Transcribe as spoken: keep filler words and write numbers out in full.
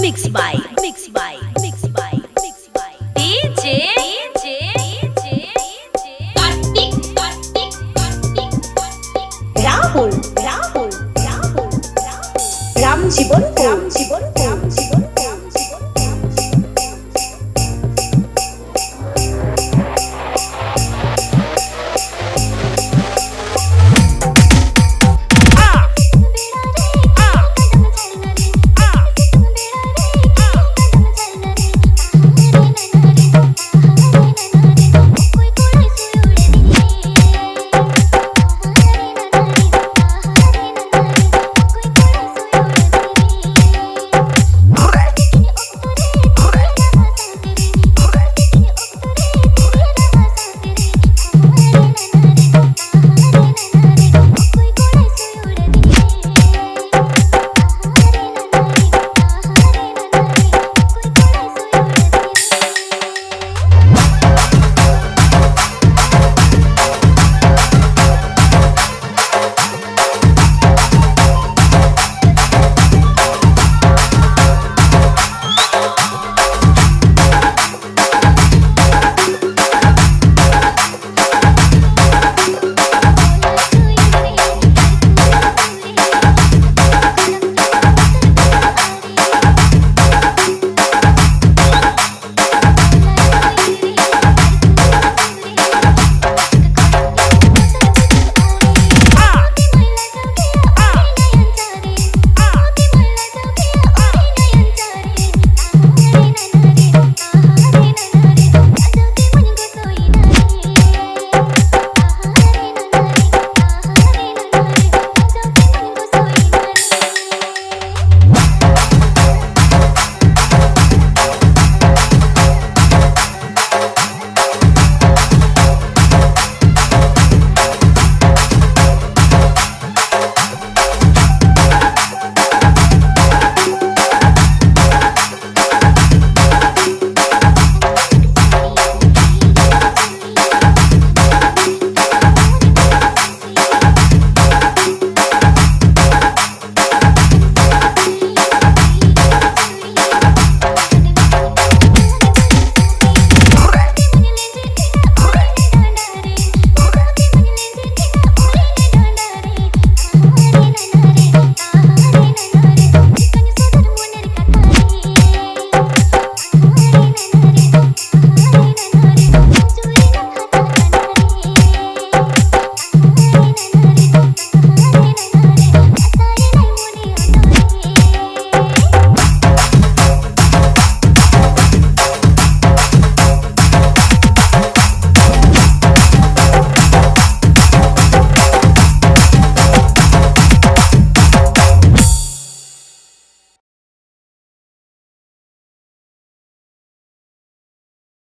mixed by mixed by mixed by mixed by D J. Rahul Rahul Rahul Rahul Ram Jibon Ram Jibon Ram Jibon.